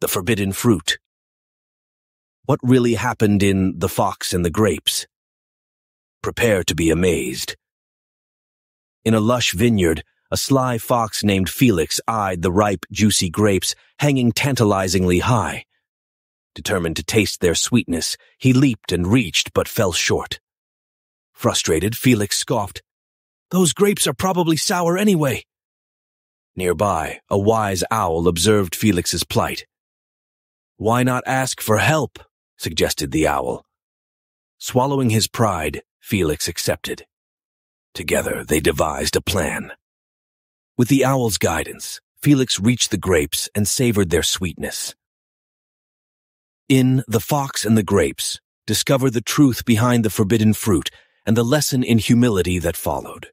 the forbidden fruit. What really happened in The Fox and the Grapes? Prepare to be amazed. In a lush vineyard, a sly fox named Felix eyed the ripe, juicy grapes hanging tantalizingly high. Determined to taste their sweetness, he leaped and reached but fell short. Frustrated, Felix scoffed, "Those grapes are probably sour anyway." Nearby, a wise owl observed Felix's plight. "Why not ask for help?" suggested the owl. Swallowing his pride, Felix accepted. Together, they devised a plan. With the owl's guidance, Felix reached the grapes and savored their sweetness. In The Fox and the Grapes, discover the truth behind the forbidden fruit and the lesson in humility that followed.